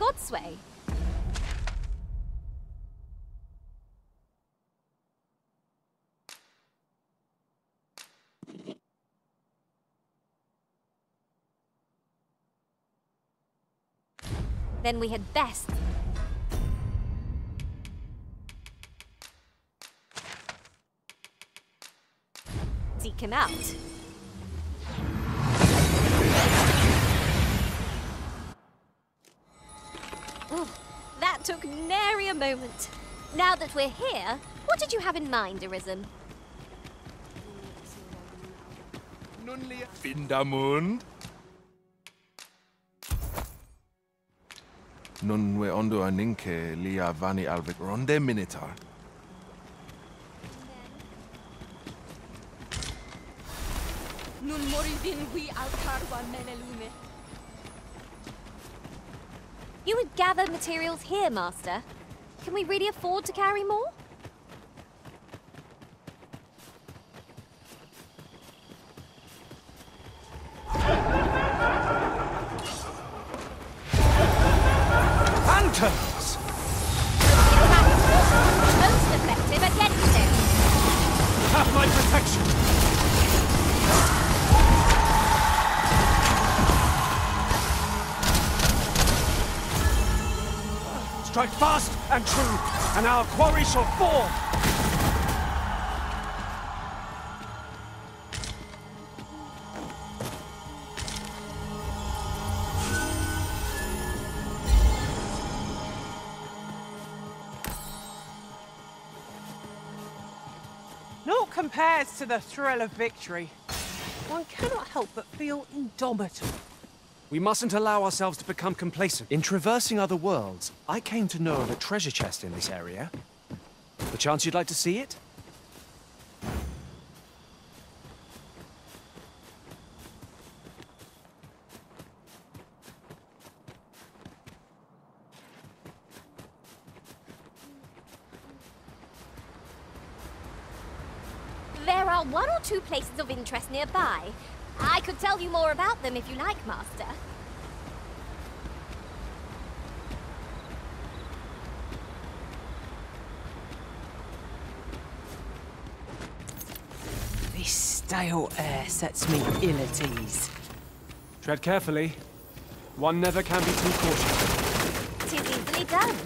God's way. Then we had best. Seek him out. Ooh, that took nary a moment. Now that we're here, what did you have in mind, Arisen? Findermund. Nun we ondo aninke lia vani alvik ronde minitar. Nun moridin we altarwa menelume. You would gather materials here, Master. Can we really afford to carry more? Strike fast and true, and our quarry shall fall! Naught compares to the thrill of victory. One cannot help but feel indomitable. We mustn't allow ourselves to become complacent. In traversing other worlds, I came to know of a treasure chest in this area. Perchance you'd like to see it? There are one or two places of interest nearby. I could tell you more about them if you like, Master. This stale air sets me ill at ease. Tread carefully. One never can be too cautious. It is easily done.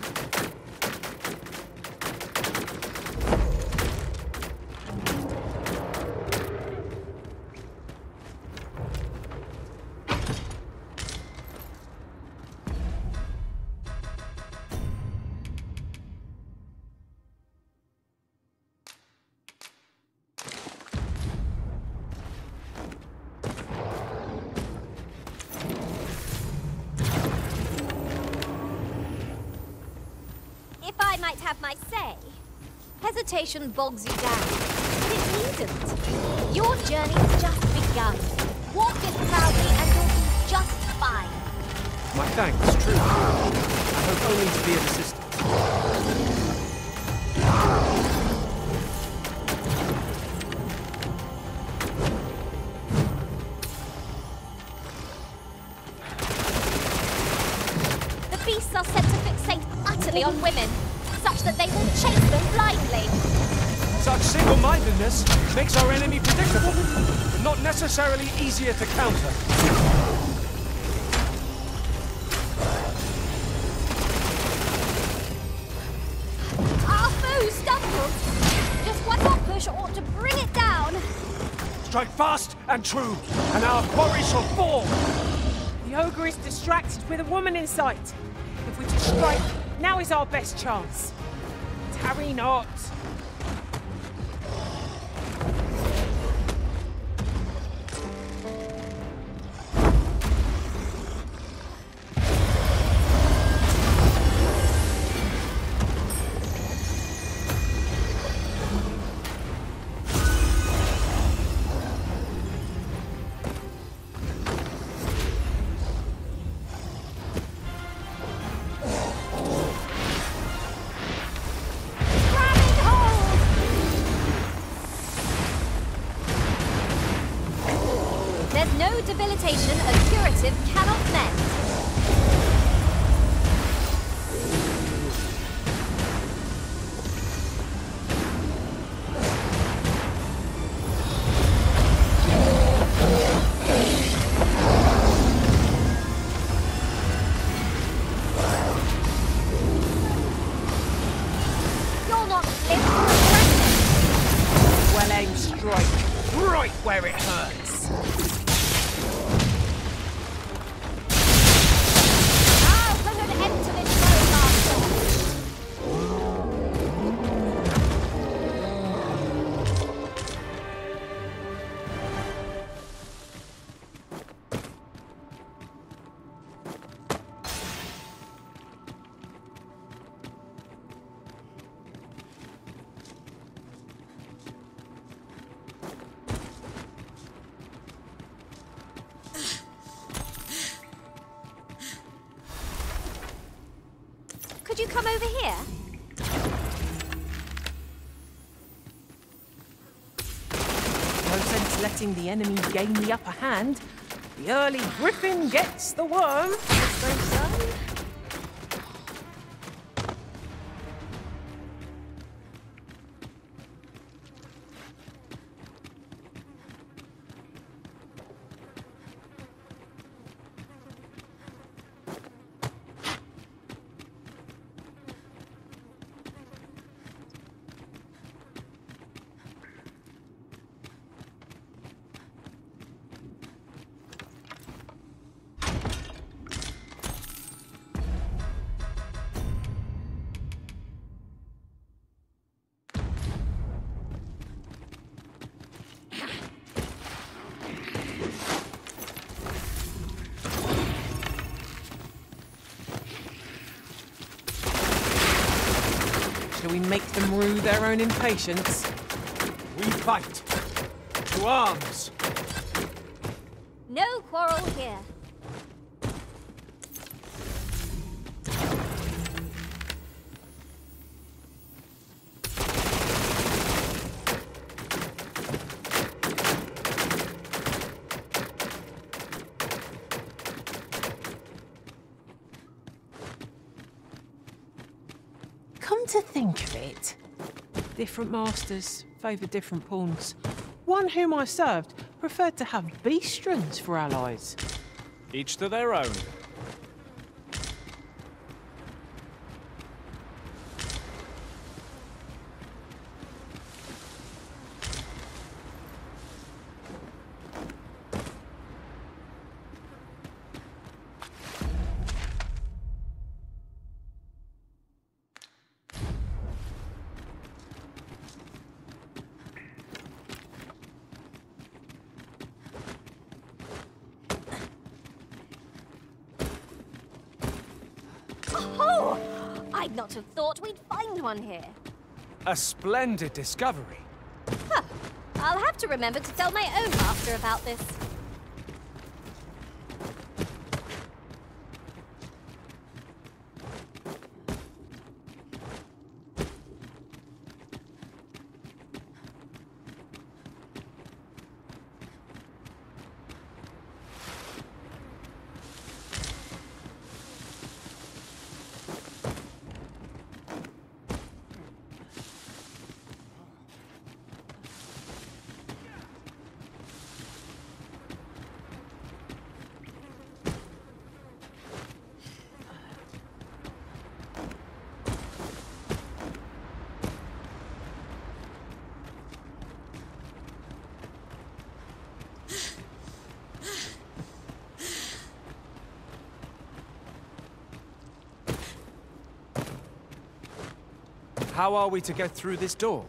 I might have my say. Hesitation bogs you down, but it needn't. Your journey's just begun. Walk it proudly and you'll be just fine. My thanks, truly. I hope only to be of assistance. The beasts are set to fixate utterly on women, such that they will chase them blindly. Such single-mindedness makes our enemy predictable, but not necessarily easier to counter. Our foe stumbles. Just one more push ought to bring it down. Strike fast and true, and our quarry shall fall. The ogre is distracted with a woman in sight. If we just strike, now is our best chance. Tarry not. No debilitation a curative cannot mend. Could you come over here? No sense letting the enemy gain the upper hand. The early griffin gets the worm. We make them rue their own impatience. We fight. To arms. No quarrel here. To think of it, different masters favoured different pawns. One whom I served preferred to have beastrons for allies. Each to their own. Oh! I'd not have thought we'd find one here. A splendid discovery. Huh. I'll have to remember to tell my own master about this. How are we to get through this door?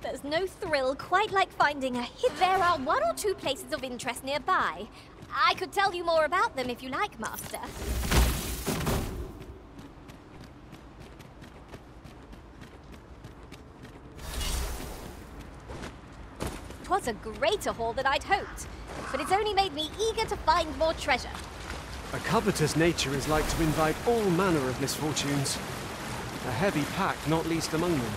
There's no thrill quite like finding a hidden. There are one or two places of interest nearby. I could tell you more about them if you like, Master. What a greater haul than I'd hoped, but it's only made me eager to find more treasure. A covetous nature is like to invite all manner of misfortunes. A heavy pack, not least among them.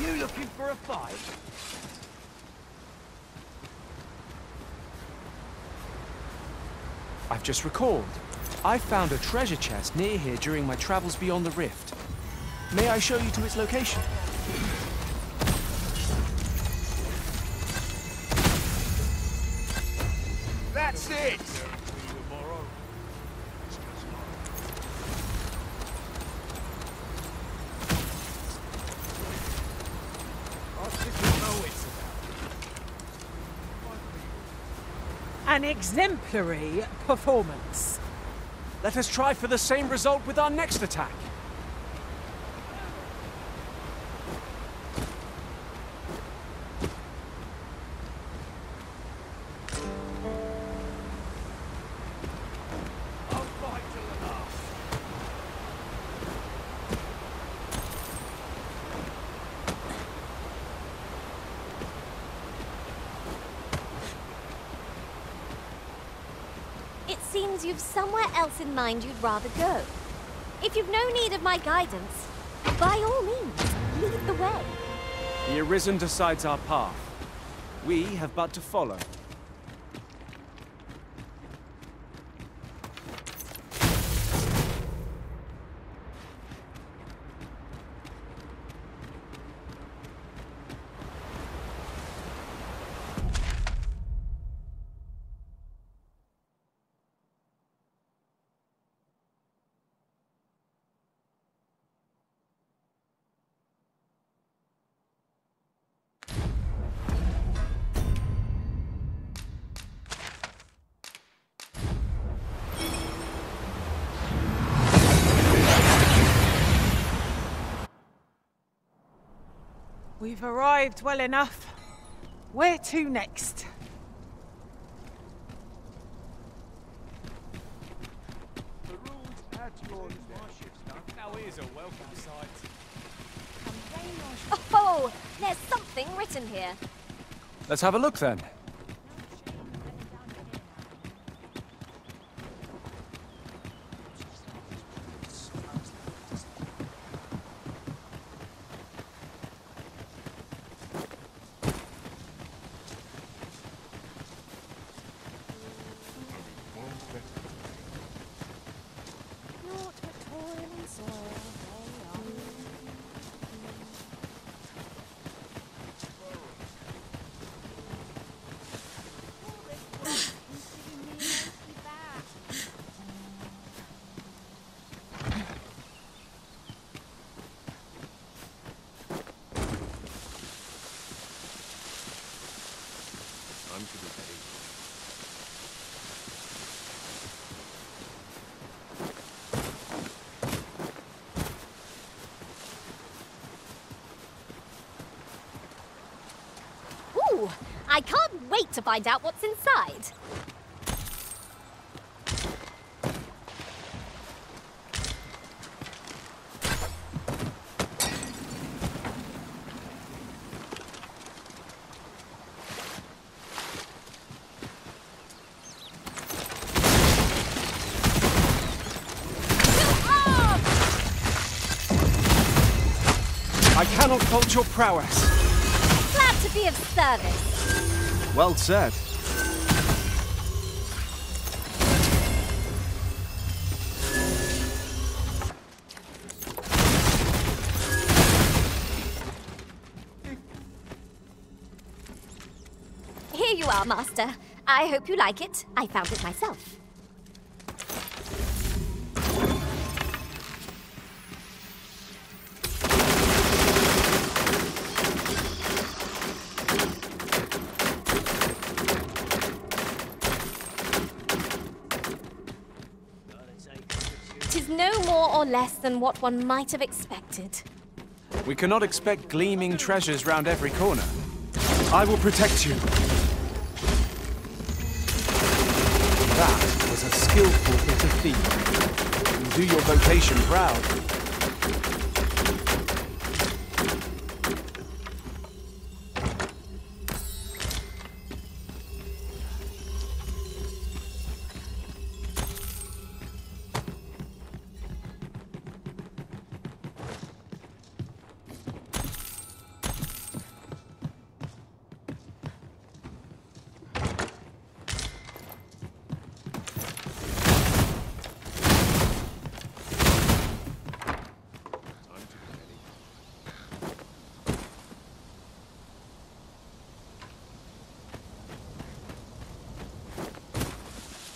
You looking for a fight? I've just recalled. I found a treasure chest near here during my travels beyond the rift. May I show you to its location? That's it! An exemplary performance. Let us try for the same result with our next attack. Seems you've somewhere else in mind you'd rather go. If you've no need of my guidance, by all means, lead the way. The Arisen decides our path. We have but to follow. We've arrived well enough. Where to next? The rules at your marships now is a welcome sight. Oh, there's something written here. Let's have a look then. Ooh, I can't wait to find out what's inside. I cannot fault your prowess. Glad to be of service. Well said. Here you are, Master. I hope you like it. I found it myself. No more or less than what one might have expected. We cannot expect gleaming treasures round every corner. I will protect you. That was a skillful bit of thieving. You do your vocation proud.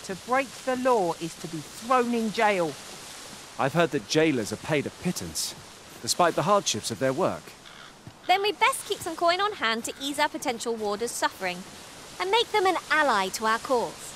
To break the law is to be thrown in jail. I've heard that jailers are paid a pittance, despite the hardships of their work. Then we'd best keep some coin on hand to ease our potential warders' suffering, and make them an ally to our cause.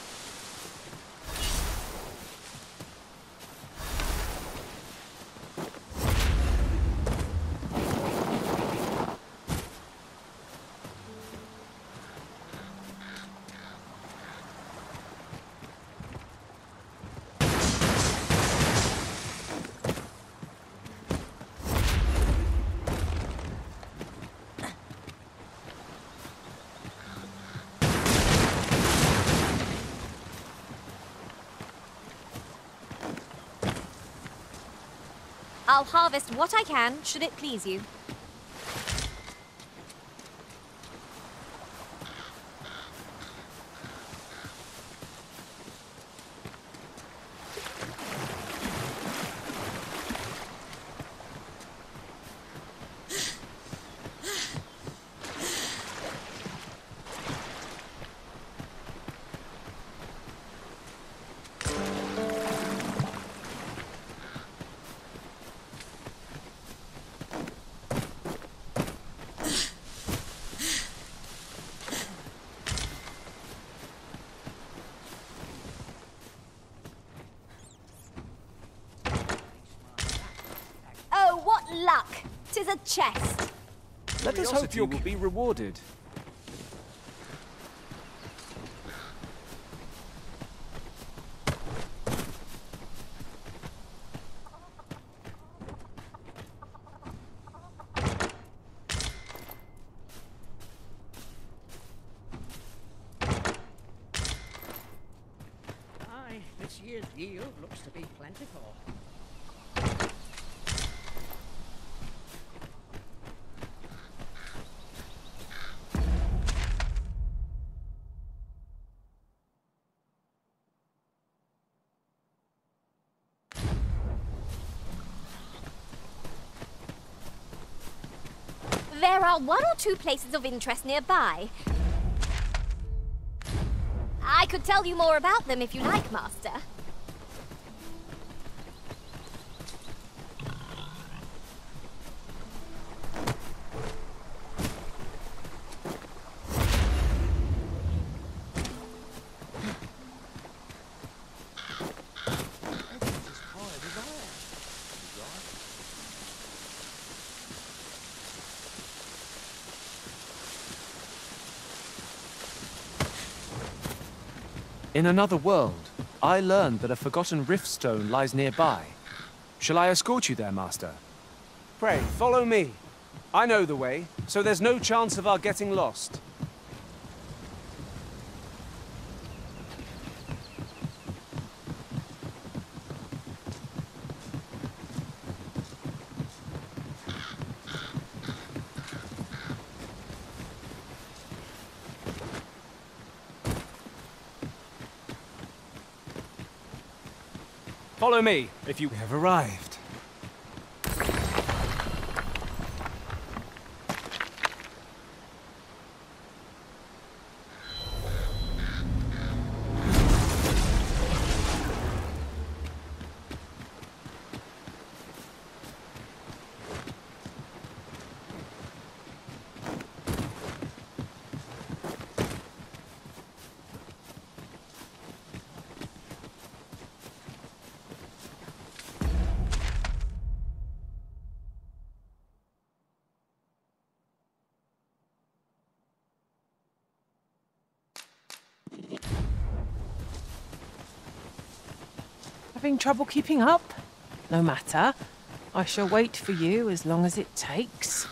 I'll harvest what I can, should it please you. Luck! 'Tis a chest. Let us hope you will be rewarded. Aye, this year's yield looks to be plentiful. There are one or two places of interest nearby. I could tell you more about them if you like, Master. In another world, I learned that a forgotten riftstone lies nearby. Shall I escort you there, Master? Pray, follow me. I know the way, so there's no chance of our getting lost. Follow me, if you have arrived. Having trouble keeping up? No matter. I shall wait for you as long as it takes.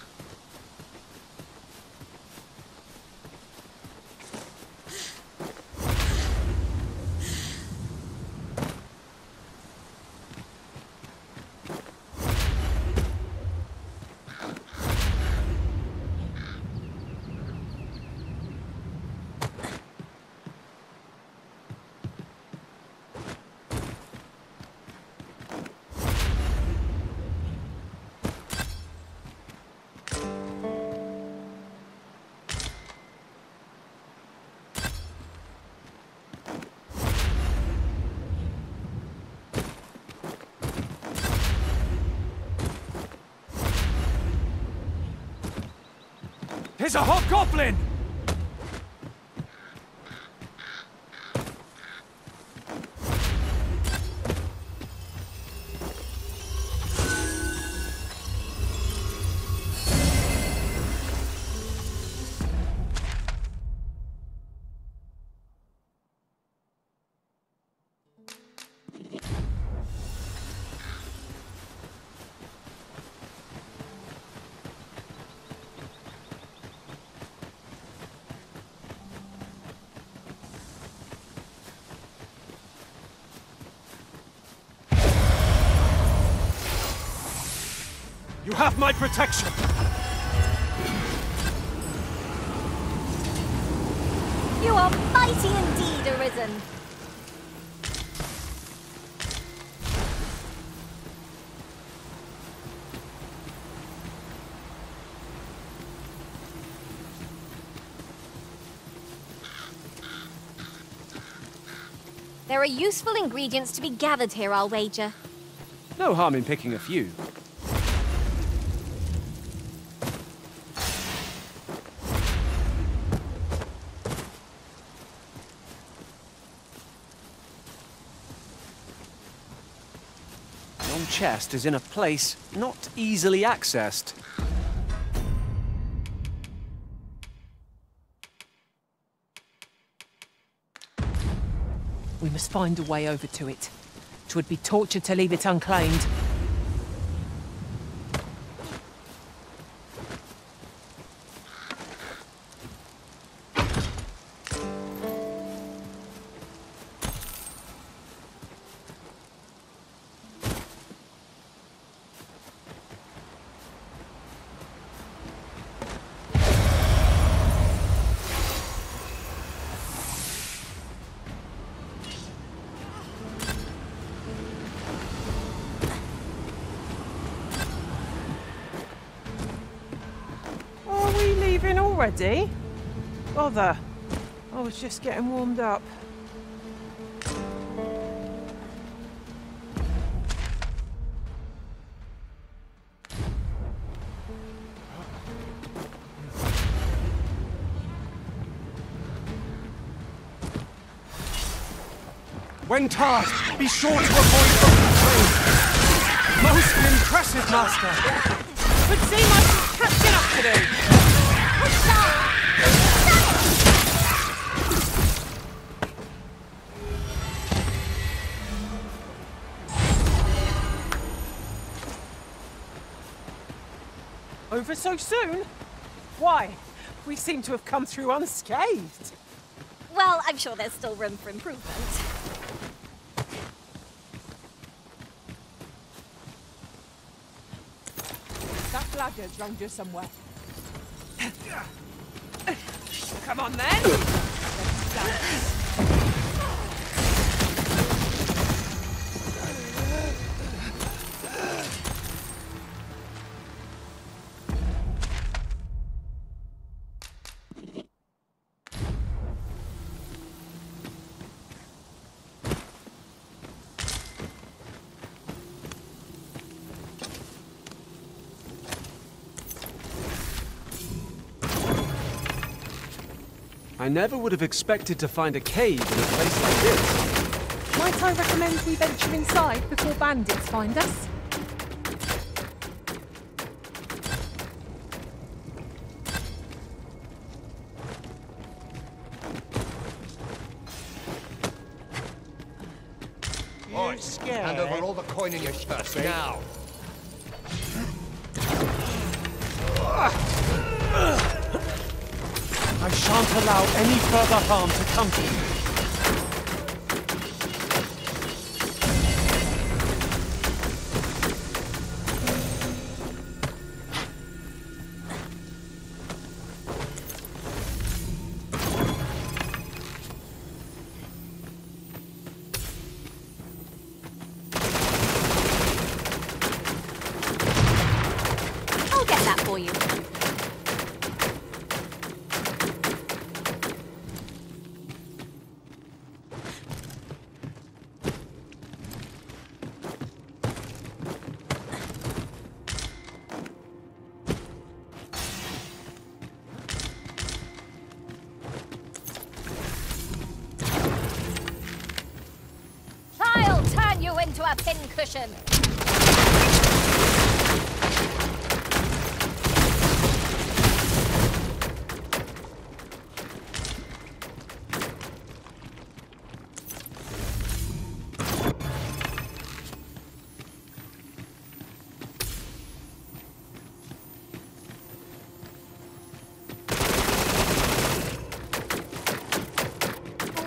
There's a hobgoblin! You have my protection! You are mighty indeed, Arisen! There are useful ingredients to be gathered here, I'll wager. No harm in picking a few. The chest is in a place not easily accessed. We must find a way over to it. 'Twould be torture to leave it unclaimed. Already? Bother. I was just getting warmed up. When tasked, be sure to avoid the most impressive, master. Could see my captain up today. Over so soon? Why, we seem to have come through unscathed. Well, I'm sure there's still room for improvement. That laggar's rung you somewhere. Come on, then! I never would have expected to find a cave in a place like this. Might I recommend we venture inside before bandits find us? Boy, hand over all the coin in your shirt now. I shan't allow any further harm to come to you. I'll get that for you. suspicion.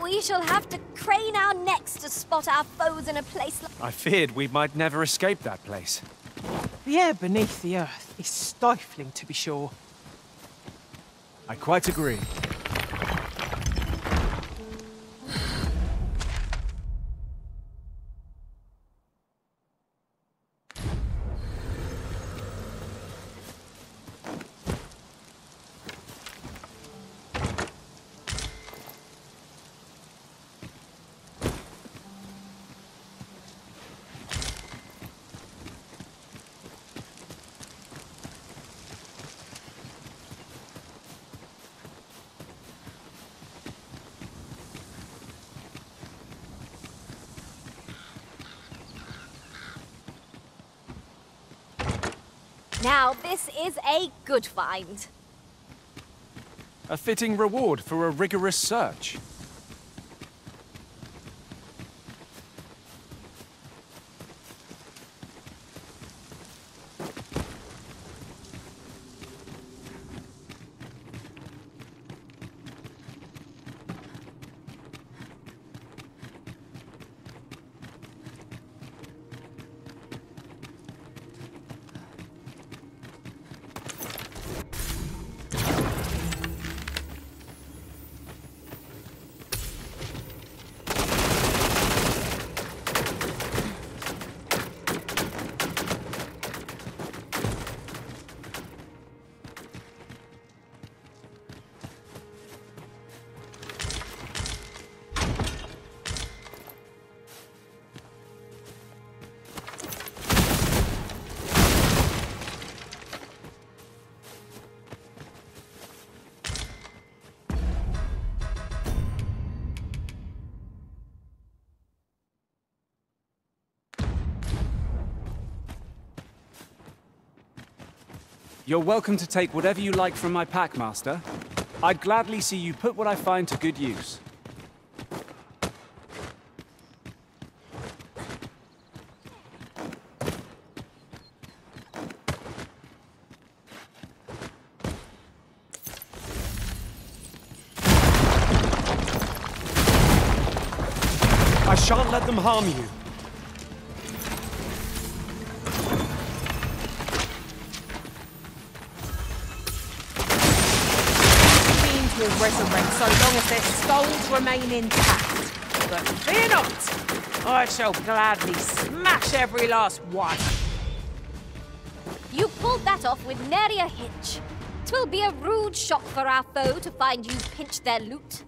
We shall have to crane our necks to spot our foes in a place like... I feared we might never escape that place. The air beneath the earth is stifling, to be sure. I quite agree. Now, this is a good find. A fitting reward for a rigorous search. You're welcome to take whatever you like from my pack, Master. I'd gladly see you put what I find to good use. I shan't let them harm you. Resurrect so long as their skulls remain intact. But fear not! I shall gladly smash every last one. You pulled that off with nary a hitch. 'Twill be a rude shock for our foe to find you pinch their loot.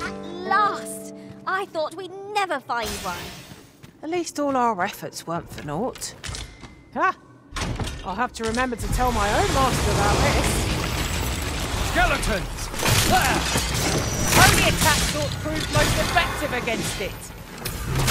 At last! I thought we'd never find one. At least all our efforts weren't for naught. Ha! I'll have to remember to tell my own master about this. Skeletons! Only attack sort proved most effective against it!